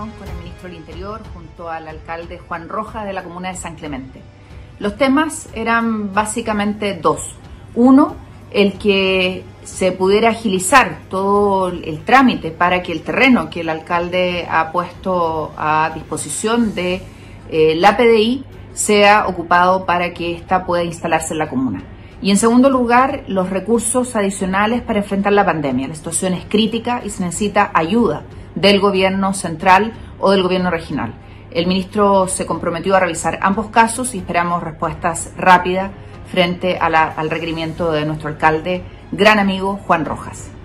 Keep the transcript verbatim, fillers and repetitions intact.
reunión con el Ministro del Interior junto al alcalde Juan Rojas de la comuna de San Clemente. Los temas eran básicamente dos. Uno, el que se pudiera agilizar todo el trámite para que el terreno que el alcalde ha puesto a disposición de eh, la P D I sea ocupado para que ésta pueda instalarse en la comuna. Y en segundo lugar, los recursos adicionales para enfrentar la pandemia. La situación es crítica y se necesita ayuda del gobierno central o del gobierno regional. El ministro se comprometió a revisar ambos casos y esperamos respuestas rápidas frente a la, al requerimiento de nuestro alcalde, gran amigo Juan Rojas.